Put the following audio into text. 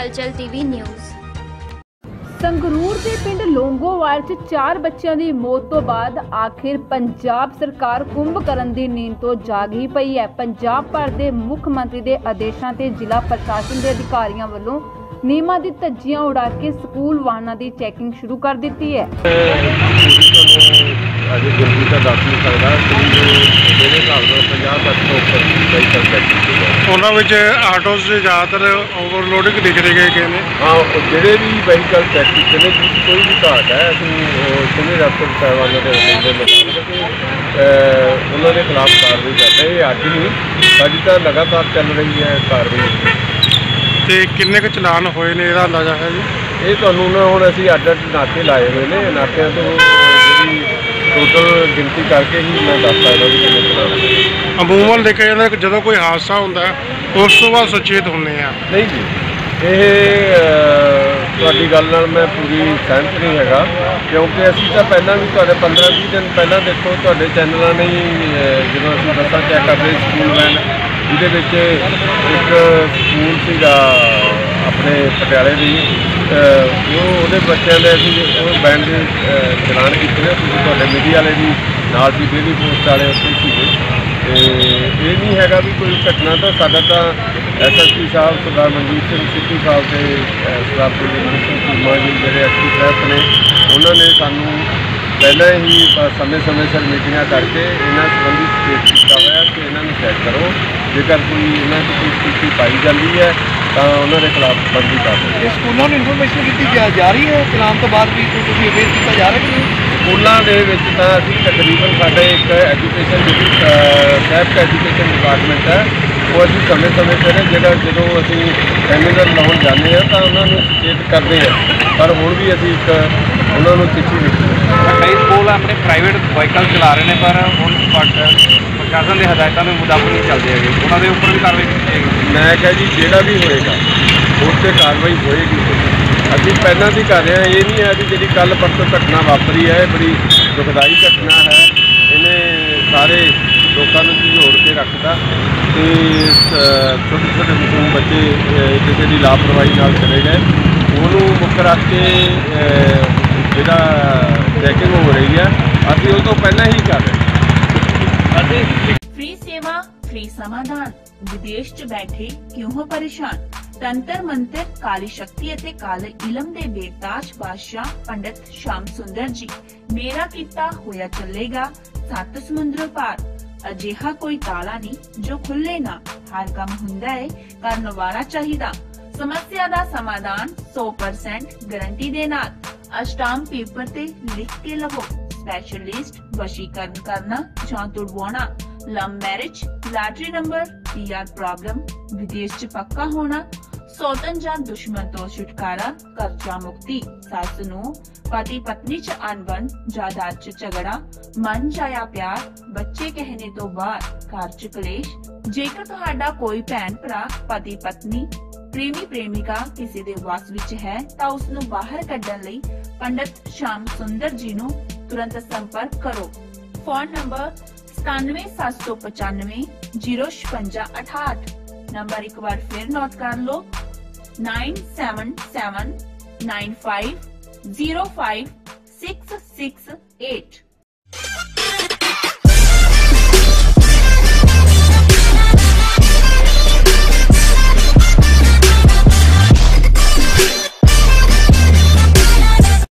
हलचल TV news. Sangrur ਦੇ ਪਿੰਡ ਲੋਂਗੋਵਾਲ 'ਚ 4 ਬੱਚਿਆਂ ਦੀ ਮੌਤ ਤੋਂ ਬਾਅਦ ਆਖਿਰ ਪੰਜਾਬ ਸਰਕਾਰ ਕੁੰਭਕਰਨ ਦੀ ਨੀਂਦ ਤੋਂ ਜਾਗ ਹੀ ਪਈ ਹੈ। ਪੰਜਾਬ ਭਰ ਦੇ ਮੁੱਖ ਮੰਤਰੀ ਦੇ ਆਦੇਸ਼ਾਂ ਤੇ ਜ਼ਿਲ੍ਹਾ ਪ੍ਰਸ਼ਾਸਨ ਦੇ ਅਧਿਕਾਰੀਆਂ ਵੱਲੋਂ ਨੀਮਾਂ ਦੀ ਧੱਜੀਆਂ ਉਡਾ ਕੇ ਸਕੂਲ ਵਾਹਨਾਂ ਦੀ ਚੈਕਿੰਗ ਸ਼ੁਰੂ ਕਰ ਦਿੱਤੀ ਹੈ। उन्होंने में आटोज से ज़्यादातर ओवरलोडिंग दिख रही है। हाँ, जोड़े भी वहीकल टैक्सी चले कोई भी घाट है सीनियर डॉक्टर साहबाना के उन्होंने खिलाफ कार्रवाई करते हैं। ये अज नहीं अभी तो लगातार चल रही है कार्रवाई। तो किन्ने के चलान होए ने इसका अंदाजा है जी? ये थानू ना हुण असीं अड्ड अड्ड नाके लाए हुए ने, नाकियां तों जी टोटल गिनती करके ही मैं दस सकदा कि किन्ने चलान। अमूमन देखा जाता है जो कोई हादसा होता है उस तो बाद सुचेत होने। नहीं जी, ये गल मैं पूरी सहमत नहीं है, क्योंकि असी तो पहला भी 15-20 दिन पहला देखो थोड़े चैनलों ने ही जो अभी बसा चैक करते स्कूल वैन जिसे एक स्कूल सीगा अपने पटियाले भी वो बच्चों ने अभी बैंड चलान किए। मीडिया वाले भी नाल भी डेली पोस्ट वाले उसे ये नहीं है भी कोई घटना। तो साडा तो SSP साहब सरदार मनजीत सिंह सिद्धू साहब से सरदार कुलवंत सिंह चीमा जी जो एक्टिव साहब ने उन्होंने सानू पहले ही समय समय सिर मीटिंग करके इन्हों संबंधी स्टेट किया हुआ कि इन्होंने चैक करो जेकर कोई इन्होंने कोई स्थिति पाई जाती है तो उन्होंने खिलाफ बंदी कर सकते हैं। स्कूलों में इनफॉर्मेशन की जा रही है चलान तो बाद भी अवेयर किया जा रहा है। स्कूलों के अभी तकरीबन साढ़े एक एजुकेशन साहब का एजुकेशन डिपार्टमेंट है वो अभी समय समय पर जो जो अभी सेमीनार लाने जाते हैं तो उन्होंने सचेत करते हैं। पर हूँ भी अभी एक उन्होंने चिट्ठी लिखी। कई स्कूल अपने प्राइवेट व्हीकल चला रहे हैं पर हम प्रशासन की हदायतों के मुताबिक नहीं चलते है। उन्होंने उपर भी कार्रवाई मैं क्या जी जोड़ा भी होएगा उससे कार्रवाई होएगी। अभी पहला भी कर रहे हैं, ये नहीं है कि जी कल परसों घटना वापरी है बड़ी दुखदाई घटना है। इन्हें सारे लोगों को जोड़ के रखता तो छोटे छोटे मासूम बच्चे किसी की लापरवाही नाल चले गए। उन्होंने मुख्य रख के जिहड़ा चैकिंग हो रही है अभी उस तो पहला ही कर रहे हैं। फ्री सेवा फ्री समाधान विदेश च बैठे क्यों हो परेशान। तंत्र मंत्र काली शक्ति अते काले इलम दे बेताज बादशाह पंडित श्याम सुंदर जी मेरा किता होया चलेगा सत समुद्र पार। अजिहा कोई ताला नहीं जो खुले ना। हर काम हुंदा है करन वाला चाहिदा। समस्या दा समाधान 100% गारंटी दे नाल। अष्टाम पेपर ते लिख के लवो। स्पेशलिस्ट वशीकरण करना जां तुड़वाना। Love marriage lottery number PR problem विदेश च पक्का होना। सौतन जान दुश्मन तो छुटकारा कर्जा मुक्ति। सास नू पति पत्नी च अनबन जायदाद च झगड़ा मन जाया प्यार बच्चे कहने तो बाहर घर च कलेश। जेकर तुहाडा कोई भैन भरा पति पत्नी प्रेमी प्रेमिका किसी दे वास विच है तां उस नू बाहर कड्डण लई पंडित श्याम सुंदर जी नू तुरंत संपर्क करो। Phone number 9775 056 58। नंबर एक बार फिर नोट कर लो 9779505668।